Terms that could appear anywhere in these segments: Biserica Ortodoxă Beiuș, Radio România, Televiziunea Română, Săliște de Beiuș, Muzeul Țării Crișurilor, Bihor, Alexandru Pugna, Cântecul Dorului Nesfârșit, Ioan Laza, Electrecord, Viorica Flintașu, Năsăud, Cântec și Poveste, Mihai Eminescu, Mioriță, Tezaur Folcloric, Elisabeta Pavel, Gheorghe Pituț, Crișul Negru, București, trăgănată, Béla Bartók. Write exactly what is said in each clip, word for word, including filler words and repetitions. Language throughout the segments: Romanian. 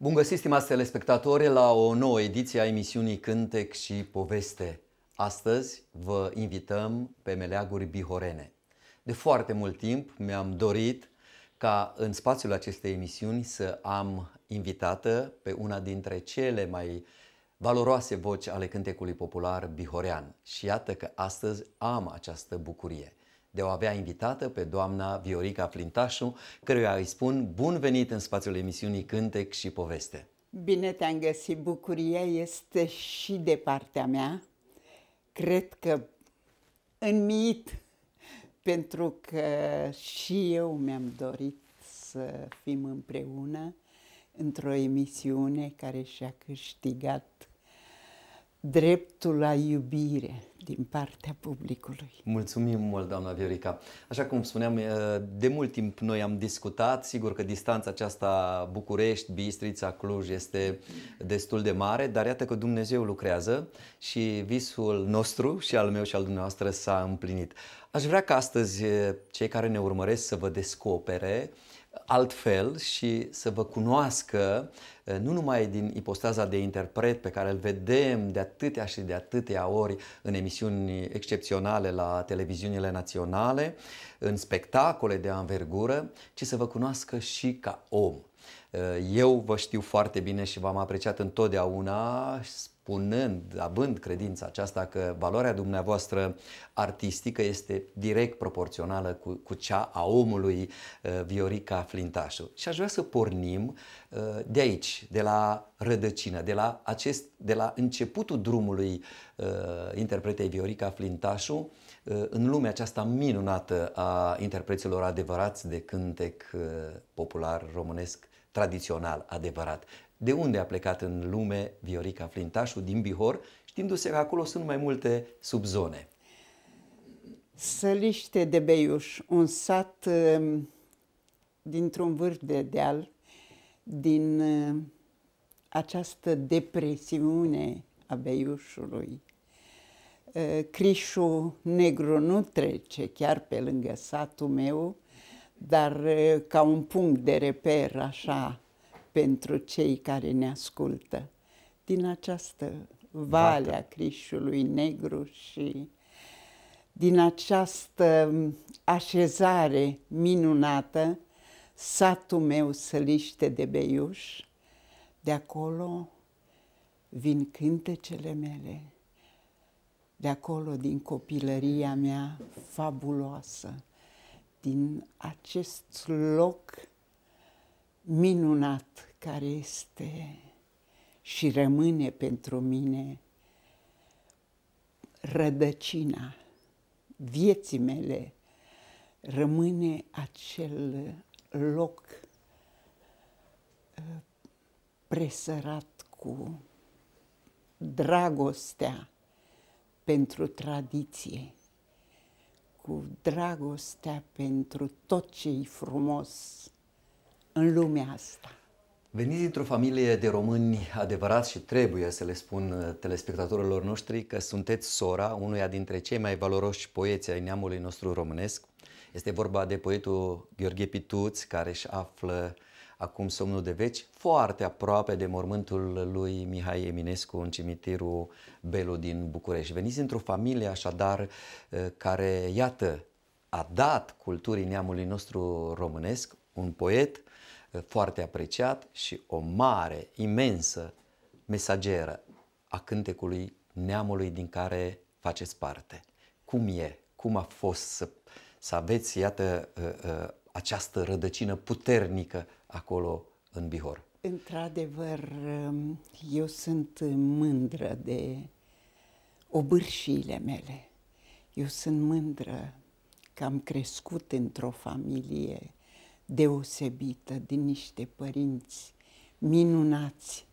Bun găsit, stimați telespectatori, la o nouă ediție a emisiunii Cântec și Poveste. Astăzi vă invităm pe meleaguri bihorene. De foarte mult timp mi-am dorit ca în spațiul acestei emisiuni să am invitată pe una dintre cele mai valoroase voci ale cântecului popular bihorean. Și iată că astăzi am această bucurie de o avea invitată pe doamna Viorica Flintașu, căruia îi spun bun venit în spațiul emisiunii Cântec și Poveste. Bine te-am găsit, bucuria este și de partea mea. Cred că înmiit, pentru că și eu mi-am dorit să fim împreună într-o emisiune care și-a câștigat dreptul la iubire din partea publicului. Mulțumim mult, doamna Viorica. Așa cum spuneam, de mult timp noi am discutat. Sigur că distanța aceasta București, Bistrița, Cluj este destul de mare, dar iată că Dumnezeu lucrează și visul nostru și al meu și al dumneavoastră s-a împlinit. Aș vrea ca astăzi cei care ne urmăresc să vă descopere altfel și să vă cunoască nu numai din ipostaza de interpret pe care îl vedem de atâtea și de atâtea ori în emisiuni excepționale la televiziunile naționale, în spectacole de anvergură, ci să vă cunoască și ca om. Eu vă știu foarte bine și v-am apreciat întotdeauna, punând, având credința aceasta că valoarea dumneavoastră artistică este direct proporțională cu, cu cea a omului uh, Viorica Flintașu. Și aș vrea să pornim uh, de aici, de la rădăcină, de la, acest, de la începutul drumului uh, interpretei Viorica Flintașu uh, în lumea aceasta minunată a interpreților adevărați de cântec uh, popular românesc, tradițional, adevărat. De unde a plecat în lume Viorica Flintașu? Din Bihor, știindu-se că acolo sunt mai multe subzone. Săliște de Beiuș, un sat dintr-un vârf de deal, din această depresiune a Beiușului. Crișul Negru nu trece chiar pe lângă satul meu, dar ca un punct de reper, așa, pentru cei care ne ascultă, din această vale a Crișului Negru și din această așezare minunată, satul meu Săliște de Beiuș, de acolo vin cântecele mele, de acolo din copilăria mea fabuloasă, din acest loc minunat care este și rămâne pentru mine rădăcina vieții mele, rămâne acel loc presărat cu dragostea pentru tradiție, cu dragostea pentru tot ce-i frumos în lumea asta. Veniți dintr-o familie de români adevărați și trebuie să le spun telespectatorilor noștri că sunteți sora unuia dintre cei mai valoroși poeți ai neamului nostru românesc. Este vorba de poetul Gheorghe Pituț, care își află acum somnul de veci foarte aproape de mormântul lui Mihai Eminescu în cimitirul Belu din București. Veniți dintr-o familie așadar care, iată, a dat culturii neamului nostru românesc un poet foarte apreciat și o mare, imensă mesageră a cântecului neamului din care faceți parte. Cum e? Cum a fost să, să aveți, iată, această rădăcină puternică acolo în Bihor? Într-adevăr, eu sunt mândră de obârșiile mele. Eu sunt mândră că am crescut într-o familie deosebită, din niște părinți minunați.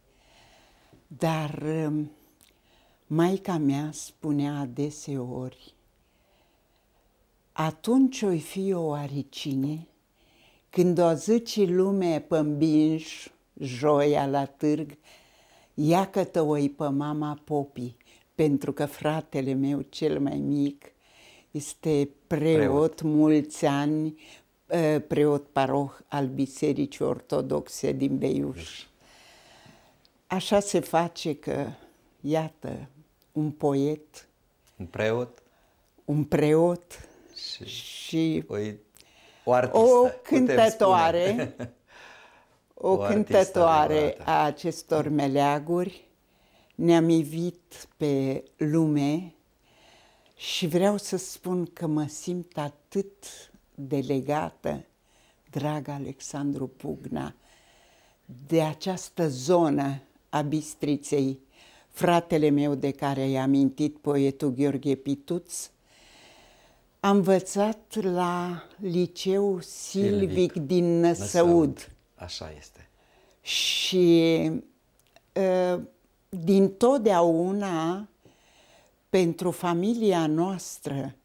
Dar maica mea spunea adeseori, atunci oi fi o aricine, când o zici lume pămbinși, joia la târg, ia că te oi pe mama popii, pentru că fratele meu cel mai mic este preot, preot. mulți ani, preot paroh al Bisericii Ortodoxe din Beiuș. Așa se face că, iată, un poet, un preot, un preot și, și o, artistă, o cântătoare, o, o cântătoare a acestor meleaguri ne-am ivit pe lume și vreau să spun că mă simt atât de legată, drag Alexandru Pugna, de această zonă a Bistriței, fratele meu de care i-a amintit poetul Gheorghe Pituț, a învățat la liceu silvic, silvic din Năsăud. Năsăud. Așa este. Și uh, din totdeauna, pentru familia noastră,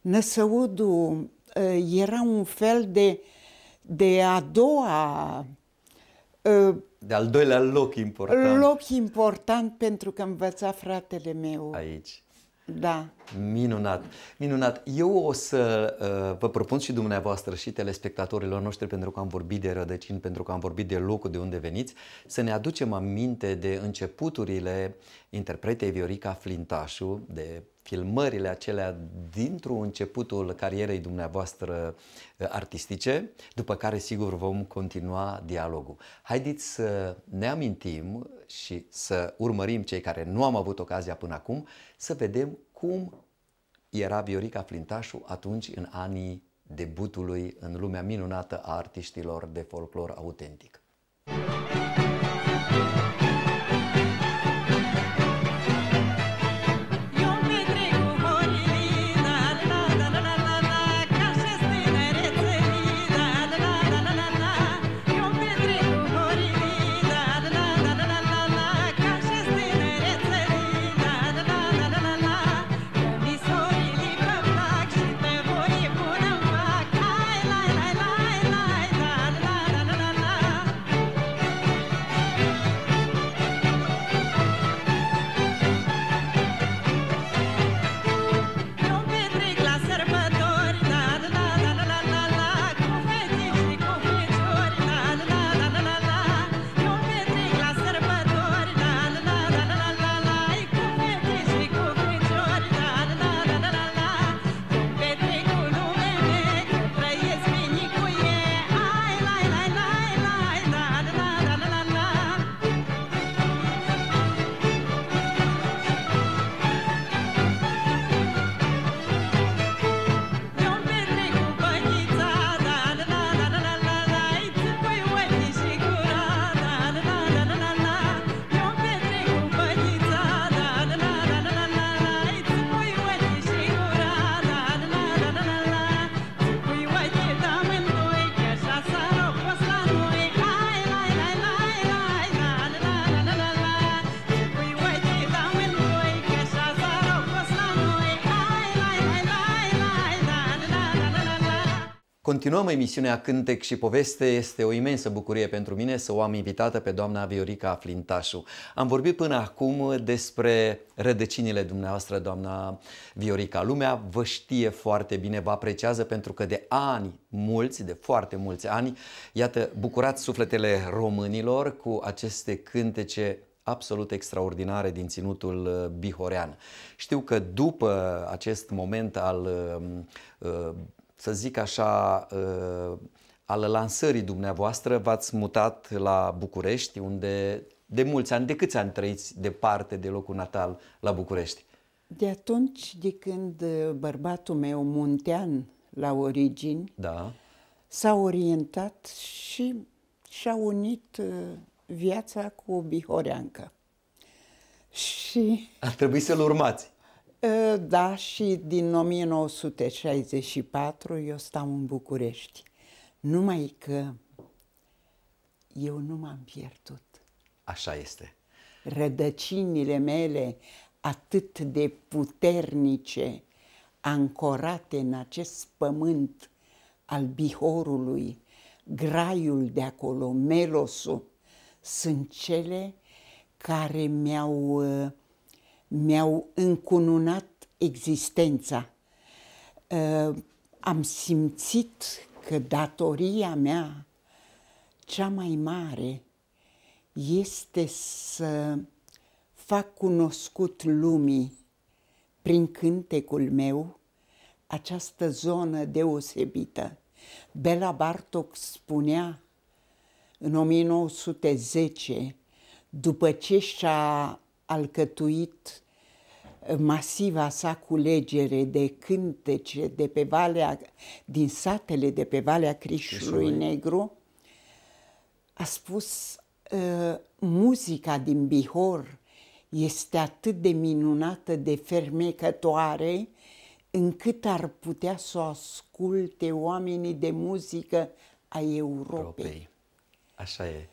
Năsăudul uh, era un fel de, de a doua... Uh, De-al doilea loc important. Loc important pentru că învăța fratele meu aici. Da. Minunat, minunat. Eu o să uh, vă propun și dumneavoastră și telespectatorilor noștri, pentru că am vorbit de rădăcini, pentru că am vorbit de locul de unde veniți, să ne aducem aminte de începuturile interpretei Viorica Flintașu, de filmările acelea dintr-un începutul carierei dumneavoastră artistice, după care sigur vom continua dialogul. Haideți să ne amintim și să urmărim, cei care nu am avut ocazia până acum, să vedem cum era Viorica Flintașu atunci, în anii debutului în lumea minunată a artiștilor de folclor autentic. Continuăm emisiunea Cântec și Poveste. Este o imensă bucurie pentru mine să o am invitată pe doamna Viorica Flintașu. Am vorbit până acum despre rădăcinile dumneavoastră, doamna Viorica. Lumea vă știe foarte bine, vă apreciază, pentru că de ani mulți, de foarte mulți ani, iată, bucurați sufletele românilor cu aceste cântece absolut extraordinare din ținutul bihorean. Știu că după acest moment al... Uh, să zic așa, al lansării dumneavoastră, v-ați mutat la București, unde de mulți ani, de câți ani trăiți departe de locul natal la București? De atunci, de când bărbatul meu, muntean la origini, da, s-a orientat și și-a unit viața cu o bihoreancă. Și... a trebuit să-l urmați. Da, și din o mie nouă sute șaizeci și patru eu stau în București. Numai că eu nu m-am pierdut. Așa este. Rădăcinile mele, atât de puternice, ancorate în acest pământ al Bihorului, graiul de acolo, melosul, sunt cele care mi-au... mi-au încununat existența. Uh, am simțit că datoria mea cea mai mare este să fac cunoscut lumii, prin cântecul meu, această zonă deosebită. Béla Bartók spunea în o mie nouă sute zece, după ce și-a alcătuit masiva sa culegere de cântece de pe valea, din satele de pe Valea Crișului Negru, a spus, muzica din Bihor este atât de minunată, de fermecătoare, încât ar putea să o asculte oamenii de muzică a Europei. Așa e.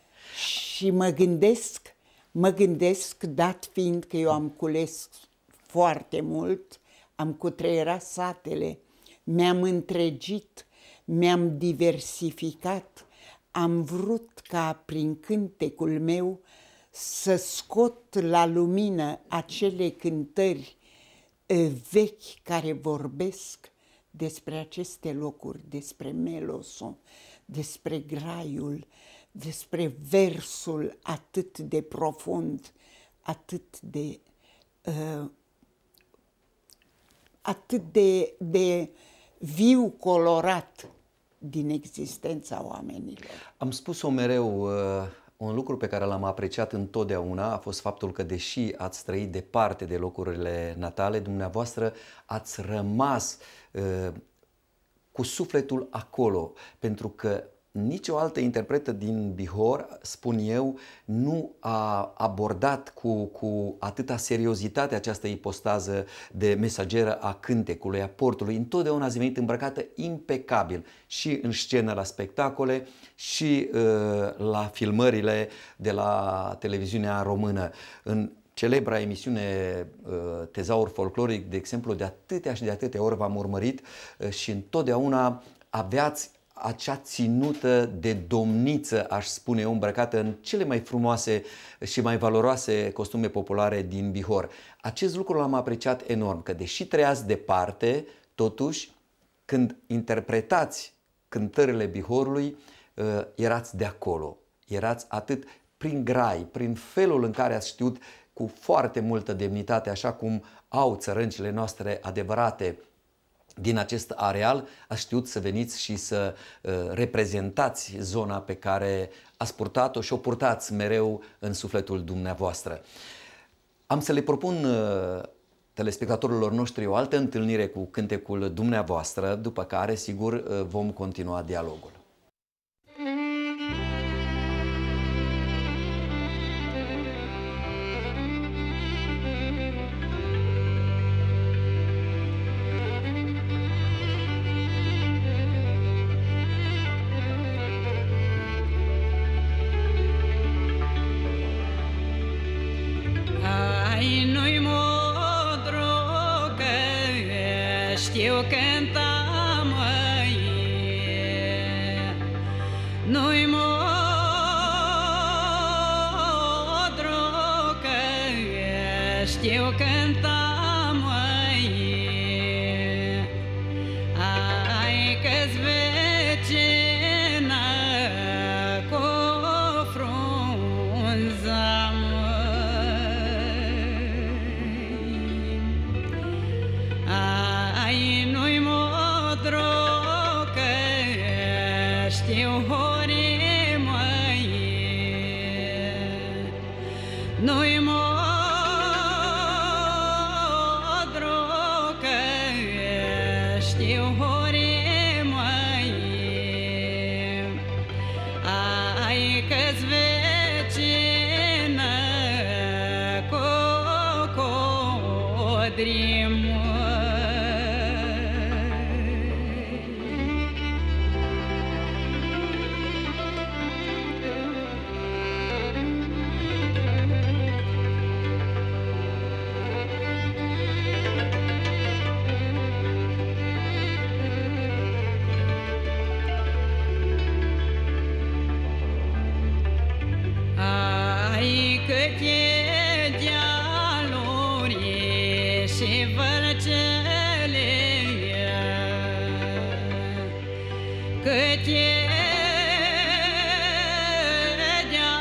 Și mă gândesc, mă gândesc, dat fiind că eu am cules foarte mult, am cutreierat satele, mi-am întregit, mi-am diversificat, am vrut ca prin cântecul meu să scot la lumină acele cântări vechi care vorbesc despre aceste locuri, despre melosul, despre graiul, despre versul atât de profund, atât de uh, atât de, de viu colorat din existența oamenilor. Am spus-o mereu. Uh... Un lucru pe care l-am apreciat întotdeauna a fost faptul că, deși ați trăit departe de locurile natale, dumneavoastră ați rămas uh, cu sufletul acolo, pentru că nicio altă interpretă din Bihor, spun eu, nu a abordat cu, cu atâta seriozitate această ipostază de mesageră a cântecului, a portului. Întotdeauna ați venit îmbrăcată impecabil și în scenă la spectacole și uh, la filmările de la Televiziunea Română. În celebra emisiune uh, Tezaur Folcloric, de exemplu, de atâtea și de atâtea ori v-am urmărit uh, și întotdeauna aveați acea ținută de domniță, aș spune eu, îmbrăcată în cele mai frumoase și mai valoroase costume populare din Bihor. Acest lucru l-am apreciat enorm, că deși trăiați departe, totuși, când interpretați cântările Bihorului, erați de acolo. Erați atât prin grai, prin felul în care ați știut cu foarte multă demnitate, așa cum au țărâncile noastre adevărate, din acest areal, ați știut să veniți și să uh, reprezentați zona pe care ați purtat-o și o purtați mereu în sufletul dumneavoastră. Am să le propun uh, telespectatorilor noștri o altă întâlnire cu cântecul dumneavoastră, după care, sigur, uh, vom continua dialogul. Cât e de-a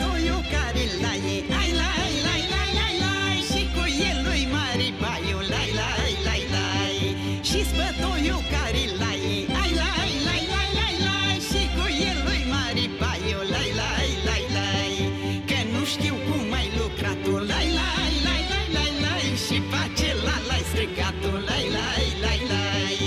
băiatuiul care laie, ai lai, lai, lai, lai, lai, și cu el lui mari baiul, lai, lai, lai, lai, și spătuiul care laie, ai lai, lai, lai, lai, lai, și cu el lui mari baiul, lai, lai, lai, lai, că nu știu cum ai lucrat tu, lai, lai, lai, lai, lai, lai, și face la lai strigatul, lai, lai, lai, lai.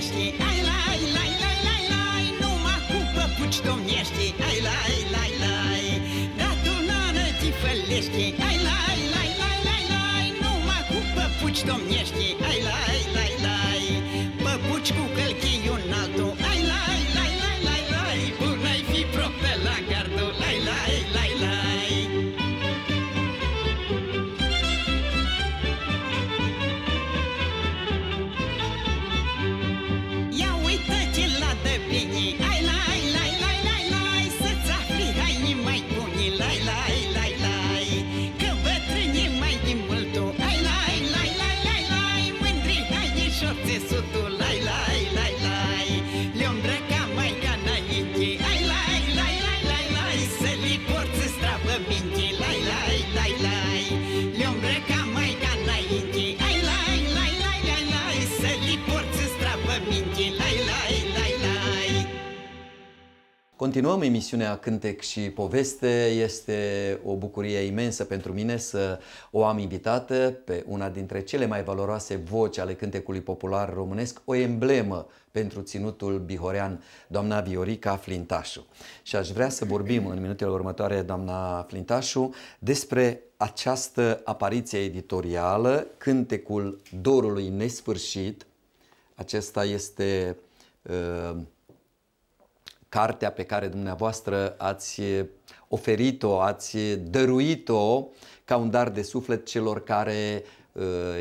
Ai lai, lai, lai, lai, lai, numai cu păpuci domnești, ai lai, lai, lai, dar tu n-ană ți fălești, ai lai, lai, lai, lai, lai, numai cu păpuci domnești, ai lai, lai, lai, păpuci cu călchii un altul, ai lai, lai, lai, lai, lai, bună-i fi propte la gardul, ai lai, lai, lai. Continuăm emisiunea Cântec și Poveste. Este o bucurie imensă pentru mine să o am invitată pe una dintre cele mai valoroase voci ale cântecului popular românesc, o emblemă pentru ținutul bihorean, doamna Viorica Flintașu. Și aș vrea să vorbim în minutele următoare, doamna Flintașu, despre această apariție editorială, Cântecul Dorului Nesfârșit. Acesta este... Uh, cartea pe care dumneavoastră ați oferit-o, ați dăruit-o ca un dar de suflet celor care,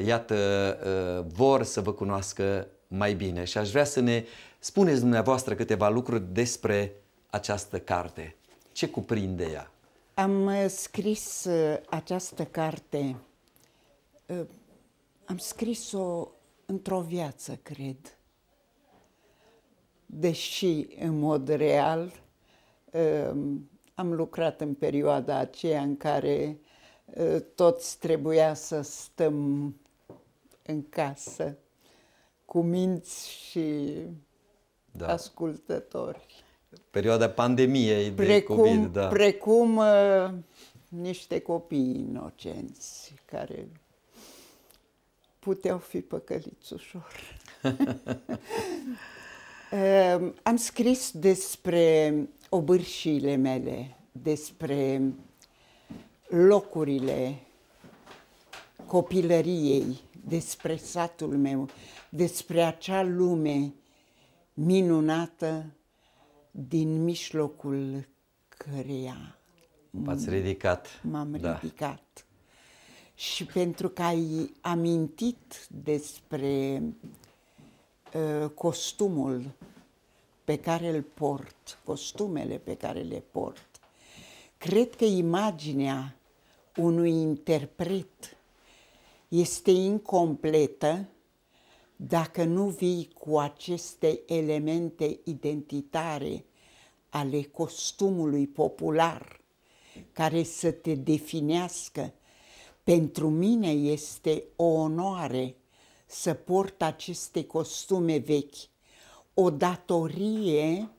iată, vor să vă cunoască mai bine. Și aș vrea să ne spuneți dumneavoastră câteva lucruri despre această carte. Ce cuprinde ea? Am scris această carte, am scris-o într-o viață, cred. Deși, în mod real, am lucrat în perioada aceea în care toți trebuia să stăm în casă, cu minți și da. ascultători. Perioada pandemiei precum, de COVID, da. Precum uh, niște copii inocenți care puteau fi păcăliți ușor. Uh, am scris despre obârșiile mele, despre locurile copilăriei, despre satul meu, despre acea lume minunată din mijlocul căreia m-ați ridicat. M-am ridicat. Da. Și pentru că ai amintit despre costumul pe care îl port, costumele pe care le port. Cred că imaginea unui interpret este incompletă dacă nu vii cu aceste elemente identitare ale costumului popular care să te definească. Pentru mine este o onoare să port aceste costume vechi, o datorie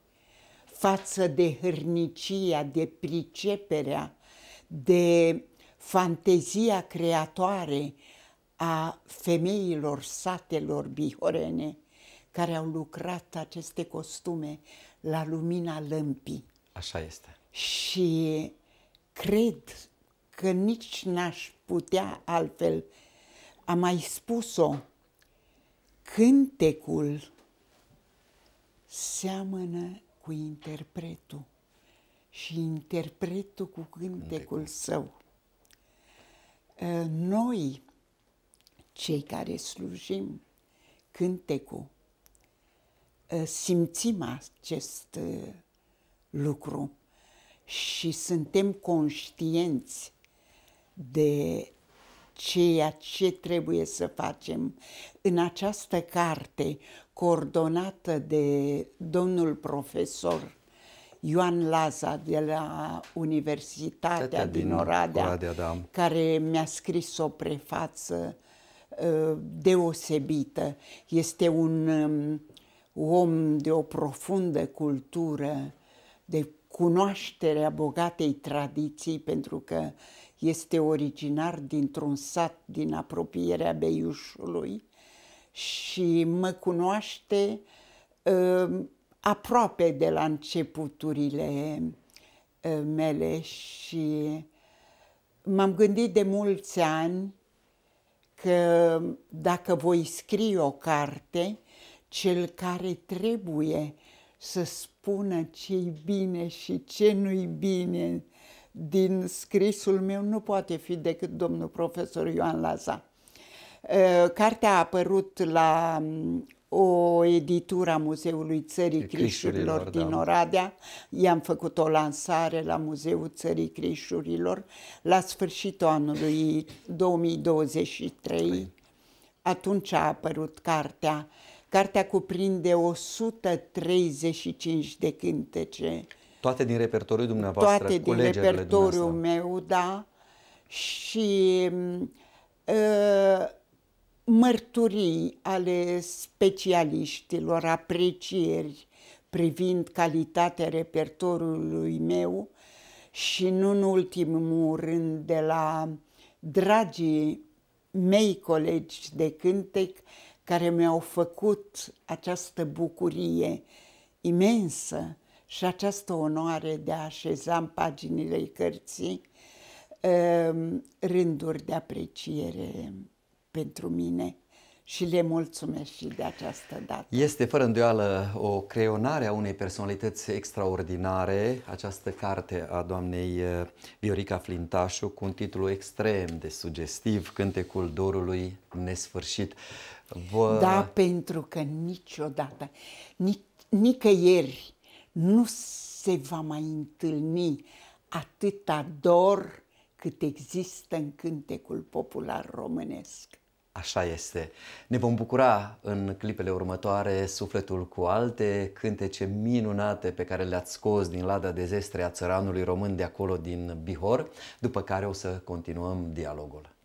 față de hârnicia, de priceperea, de fantezia creatoare a femeilor satelor bihorene care au lucrat aceste costume la lumina lămpii. Așa este. Și cred că nici n-aș putea altfel. Am mai spus-o. Cântecul seamănă cu interpretul și interpretul cu cântecul său. Noi, cei care slujim cântecul, simțim acest lucru și suntem conștienți de ceea ce trebuie să facem. În această carte, coordonată de domnul profesor Ioan Laza de la Universitatea Tătea din Oradea, Oradea da. care mi-a scris o prefață uh, deosebită. Este un um, om de o profundă cultură, de cunoașterea bogatei tradiții, pentru că este originar dintr-un sat din apropierea Beiușului și mă cunoaște uh, aproape de la începuturile uh, mele și m-am gândit de mulți ani că dacă voi scrie o carte, cel care trebuie să spună ce-i bine și ce nu-i bine din scrisul meu nu poate fi decât domnul profesor Ioan Laza. Cartea a apărut la o editură a Muzeului Țării Crișurilor, Crișurilor din da. Oradea. I-am făcut o lansare la Muzeul Țării Crișurilor la sfârșitul anului două mii douăzeci și trei. Atunci a apărut cartea. Cartea cuprinde o sută treizeci și cinci de cântece. Toate din repertoriul dumneavoastră, toate din repertoriul meu, da. Și uh, mărturii ale specialiștilor, aprecieri privind calitatea repertoriului meu și, nu în ultimul rând, de la dragii mei colegi de cântec, care mi-au făcut această bucurie imensă și această onoare de a așeza în paginile cărții rânduri de apreciere pentru mine și le mulțumesc și de această dată. Este fără îndoială o creionare a unei personalități extraordinare, această carte a doamnei Viorica Flintașu cu un titlu extrem de sugestiv, Cântecul Dorului Nesfârșit. Vă... Da, pentru că niciodată, nic nicăieri nu se va mai întâlni atâta dor cât există în cântecul popular românesc. Așa este. Ne vom bucura în clipele următoare sufletul cu alte cântece minunate pe care le-ați scos din lada de zestre a țăranului român de acolo din Bihor, după care o să continuăm dialogul.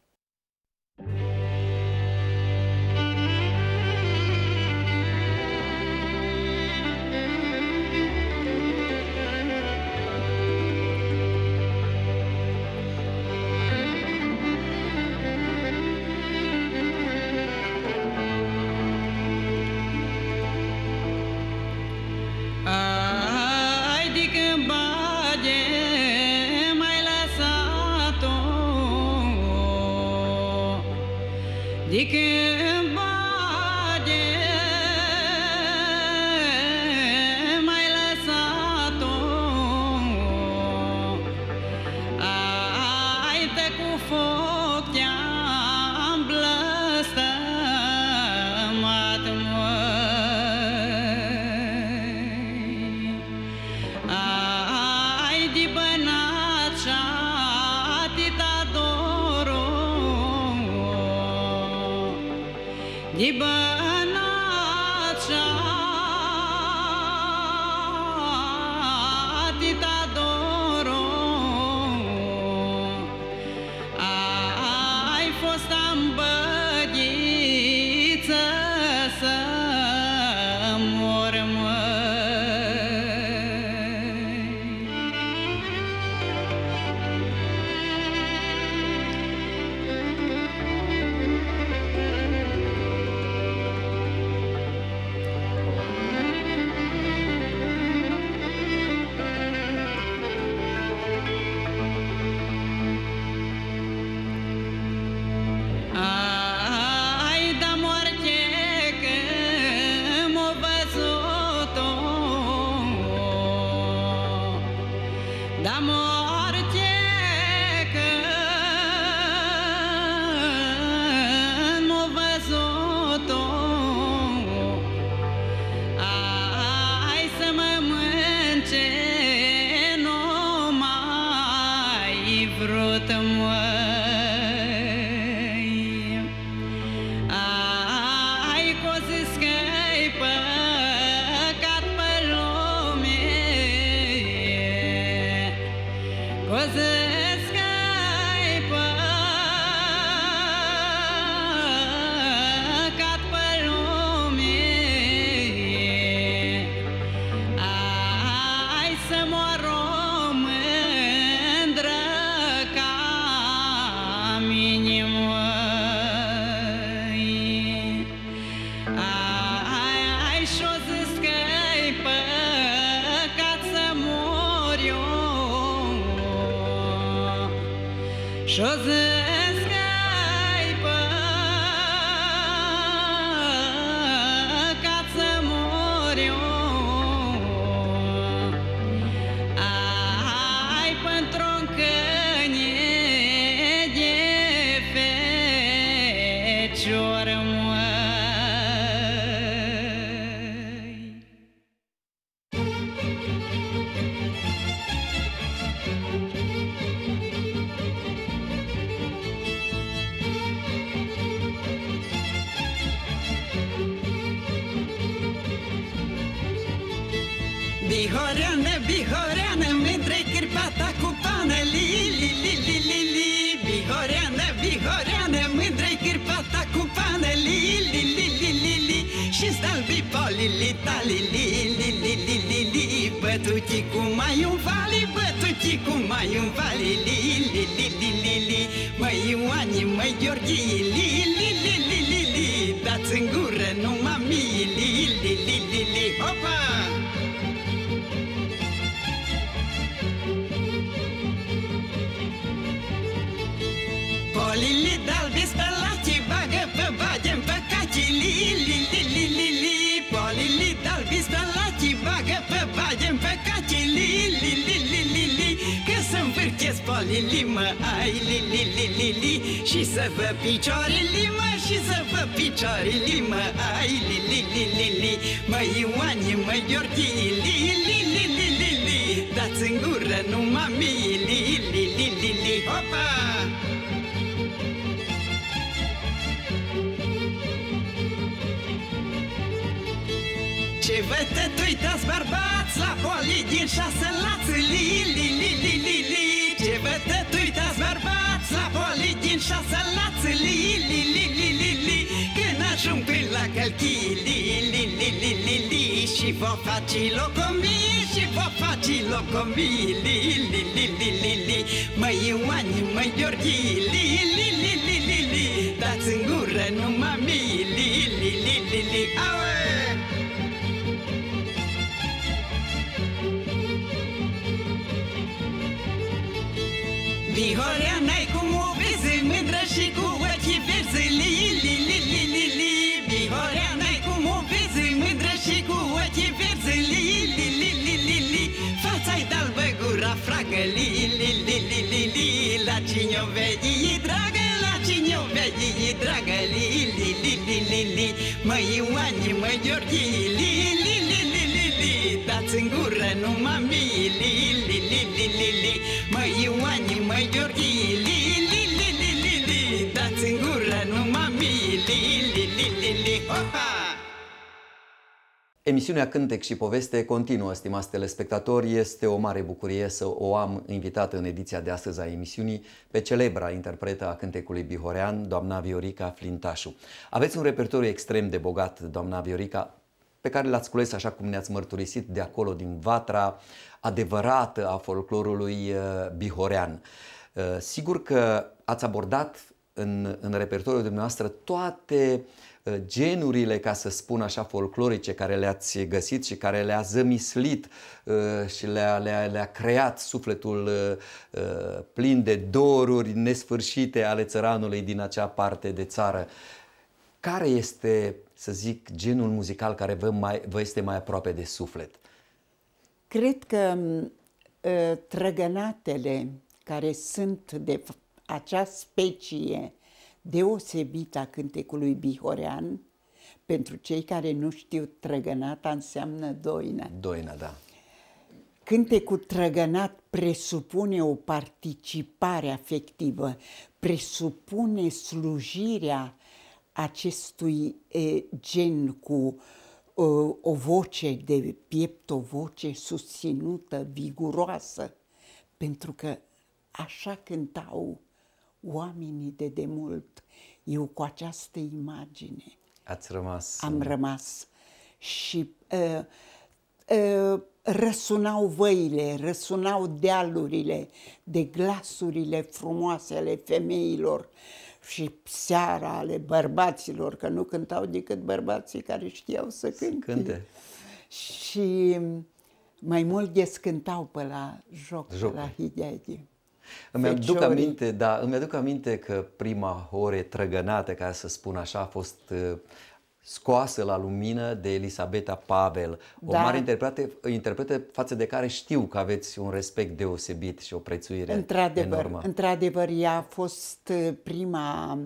Emisiunea Cântec și Poveste continuă, stimați telespectatori. Este o mare bucurie să o am invitată în ediția de astăzi a emisiunii pe celebra interpretă a cântecului bihorean, doamna Viorica Flintașu. Aveți un repertoriu extrem de bogat, doamna Viorica, pe care l-ați cules, așa cum ne-ați mărturisit, de acolo, din vatra adevărată a folclorului bihorean. Sigur că ați abordat în, în repertoriul dumneavoastră toate genurile, ca să spun așa, folclorice care le-ați găsit și care le-a zămislit și le-a le le creat sufletul plin de doruri nesfârșite ale țăranului din acea parte de țară. Care este, să zic, genul muzical care vă, mai, vă este mai aproape de suflet? Cred că trăgănatele, care sunt de acea specie deosebită a cântecului bihorean, pentru cei care nu știu, trăgănata înseamnă doina. Doina, da. Cântecul trăgănat presupune o participare afectivă, presupune slujirea acestui e, gen cu e, o voce de piept, o voce susținută, viguroasă, pentru că așa cântau oamenii de demult. Eu cu această imagine Ați rămas. am rămas și uh, uh, răsunau văile, răsunau dealurile de glasurile frumoase ale femeilor și seara ale bărbaților, că nu cântau decât bărbații care știau să cânte. Cânte. Și mai mult descântau pe la joc, joc. la hideaie. Îmi aduc aminte, da, îmi aduc aminte că prima ore trăgănată, ca să spun așa, a fost scoasă la lumină de Elisabeta Pavel, o da. mare interpretă, interpretă față de care știu că aveți un respect deosebit și o prețuire într-adevăr, enormă. Într-adevăr, ea a fost prima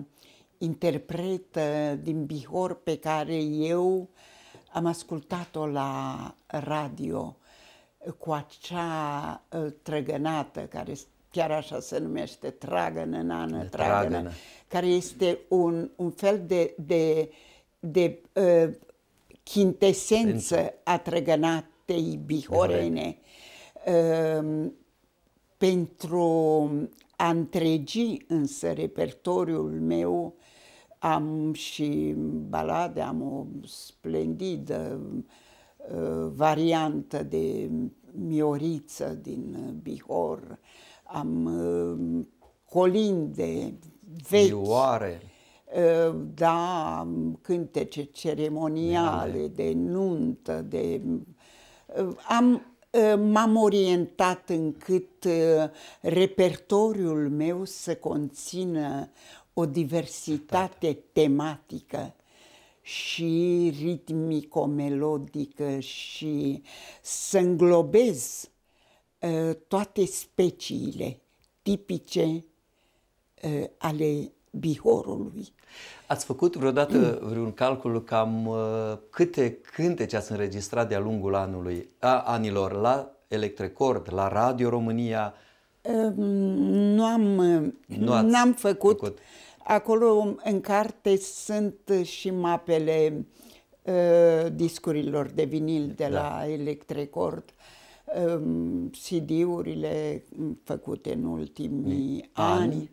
interpretă din Bihor pe care eu am ascultat-o la radio cu acea trăgănată, care chiar așa se numește, tragănă, nană, tragănă, care este un, un fel de, de, de uh, chintesență a trăgănatei bihorene. Uh, pentru a întregi însă repertoriul meu, am și balade, am o splendidă uh, variantă de Mioriță din Bihor, am uh, colinde vechi, vioare. Uh, da, cântece ceremoniale, de nuntă, de... Uh, am, m-am orientat încât repertoriul meu să conțină o diversitate tematică și ritmico-melodică și să înglobez toate speciile tipice ale Bihorului. Ați făcut vreodată vreun calcul cam uh, câte cântece ați înregistrat de-a lungul anului, a, anilor la Electrecord, la Radio România? Uh, nu am, nu n-am făcut. făcut. Acolo în carte sunt și mapele uh, discurilor de vinil de da. la Electrecord, uh, C D-urile făcute în ultimii ani. ani.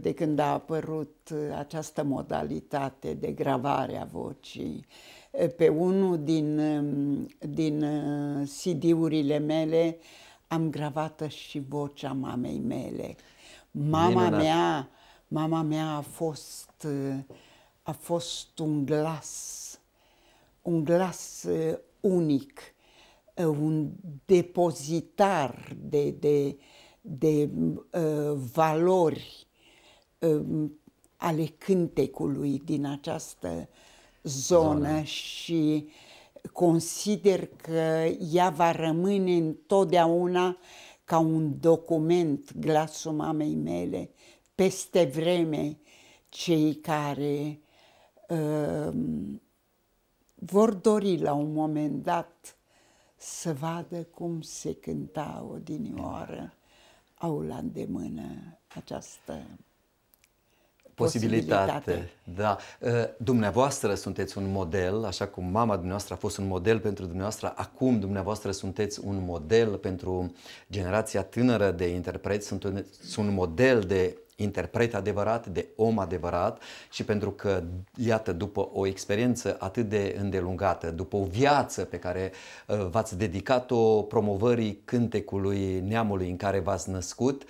de când a apărut această modalitate de gravare a vocii. Pe unul din, din C D-urile mele am gravată și vocea mamei mele. Mama mea, mama mea a fost, a fost un glas, un glas unic, un depozitar de, de, de uh, valori ale cântecului din această zonă, zonă și consider că ea va rămâne întotdeauna ca un document, glasul mamei mele, peste vreme cei care uh, vor dori la un moment dat să vadă cum se cânta odinioară, au la îndemână această Posibilitate. Posibilitate. Da. Dumneavoastră sunteți un model, așa cum mama dumneavoastră a fost un model pentru dumneavoastră, acum dumneavoastră sunteți un model pentru generația tânără de interpreți, sunteți un model de interpret adevărat, de om adevărat și pentru că, iată, după o experiență atât de îndelungată, după o viață pe care v-ați dedicat-o promovării cântecului neamului în care v-ați născut,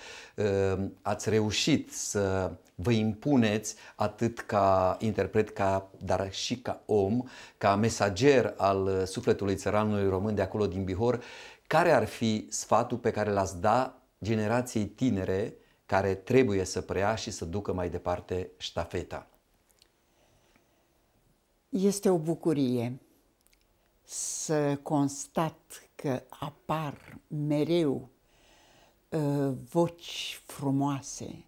ați reușit să vă impuneți atât ca interpret, ca, dar și ca om, ca mesager al sufletului țăranului român de acolo din Bihor. Care ar fi sfatul pe care l-ați da generației tinere care trebuie să preia și să ducă mai departe ștafeta? Este o bucurie să constat că apar mereu uh, voci frumoase,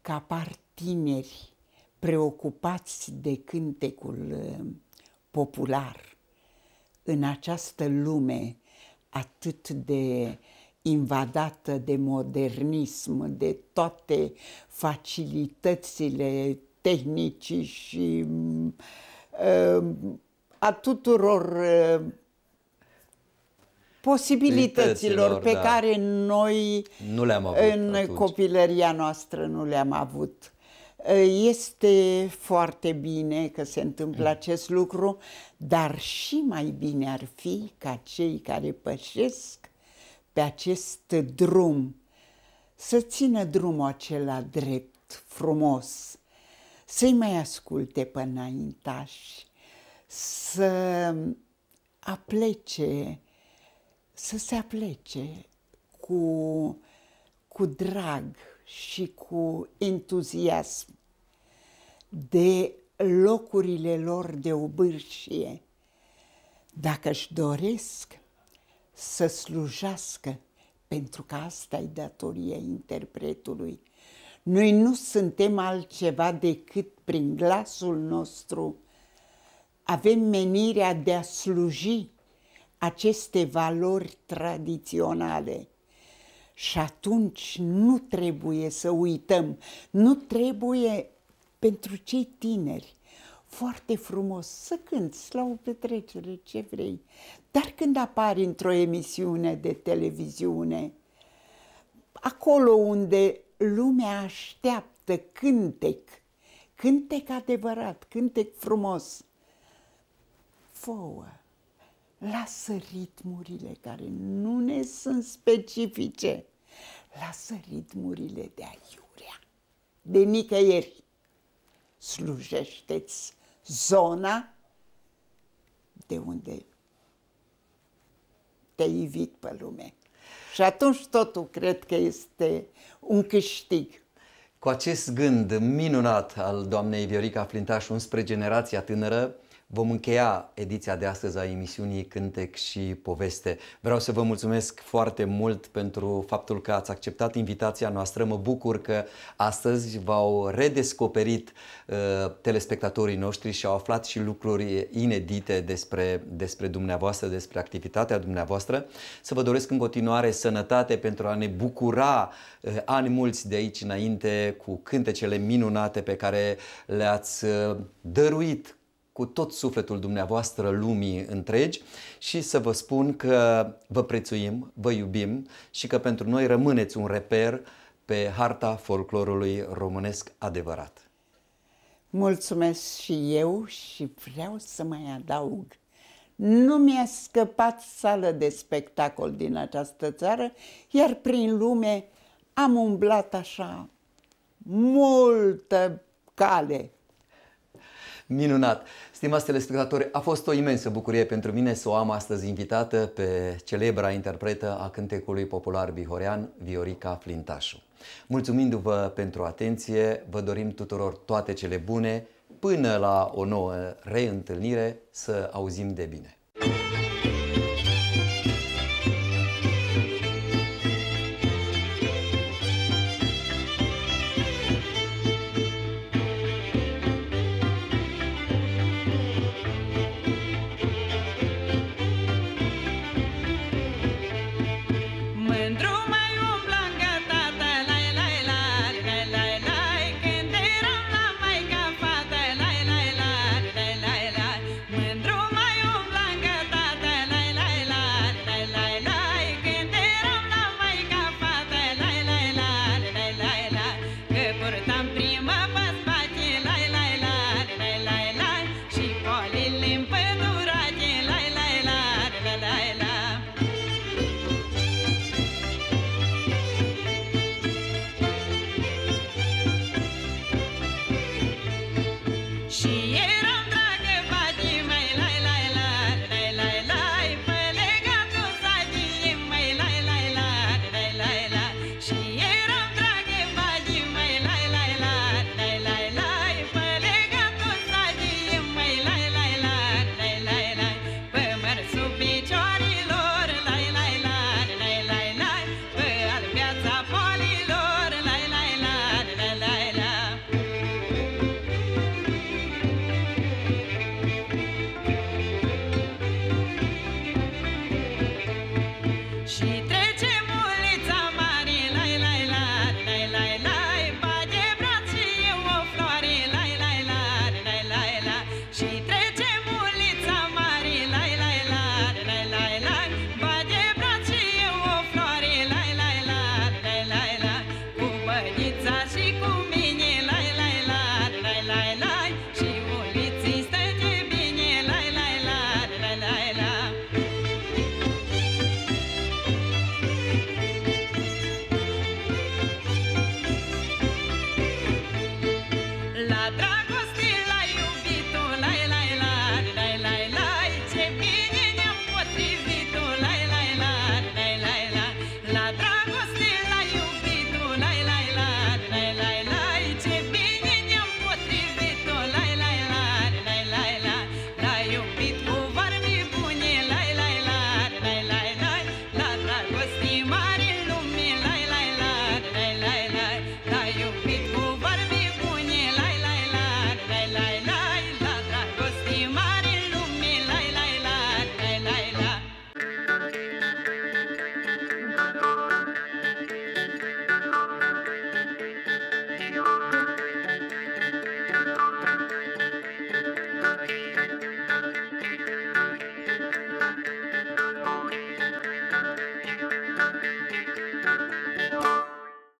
că apar tineri preocupați de cântecul popular în această lume atât de invadată de modernism, de toate facilitățile tehnice și a tuturor posibilităților pe da. care noi nu le-am avut în atunci. copilăria noastră nu le-am avut. Este foarte bine că se întâmplă acest lucru, dar și mai bine ar fi ca cei care pășesc pe acest drum să țină drumul acela drept, frumos, să-i mai asculte pe înaintași, să aplece Să se aplece cu, cu drag și cu entuziasm de locurile lor de obârșie, dacă își doresc să slujească, pentru că asta e datoria interpretului. Noi nu suntem altceva decât prin glasul nostru. Avem menirea de a sluji aceste valori tradiționale. Și atunci nu trebuie să uităm, nu trebuie, pentru cei tineri, foarte frumos să cânți la o petrecere, ce vrei. Dar când apari într-o emisiune de televiziune, acolo unde lumea așteaptă cântec, cântec adevărat, cântec frumos, fă-o, lasă ritmurile care nu ne sunt specifice, lasă ritmurile de aiurea, de nicăieri. Slujește-ți zona de unde te-ai ivit pe lume. Și atunci totul cred că este un câștig. Cu acest gând minunat al doamnei Viorica Flintașu înspre generația tânără, vom încheia ediția de astăzi a emisiunii Cântec și Poveste. Vreau să vă mulțumesc foarte mult pentru faptul că ați acceptat invitația noastră. Mă bucur că astăzi v-au redescoperit uh, telespectatorii noștri și au aflat și lucruri inedite despre, despre dumneavoastră, despre activitatea dumneavoastră. Să vă doresc în continuare sănătate pentru a ne bucura uh, ani mulți de aici înainte cu cântecele minunate pe care le-ați uh, dăruit cu tot sufletul dumneavoastră lumii întregi, și să vă spun că vă prețuim, vă iubim și că pentru noi rămâneți un reper pe harta folclorului românesc adevărat. Mulțumesc și eu și vreau să mai adaug. Nu mi-a scăpat sală de spectacol din această țară, iar prin lume am umblat așa multă cale. Minunat! Stimați telespectatori, a fost o imensă bucurie pentru mine să o am astăzi invitată pe celebra interpretă a cântecului popular bihorean, Viorica Flintașu. Mulțumindu-vă pentru atenție, vă dorim tuturor toate cele bune, până la o nouă reîntâlnire, să auzim de bine!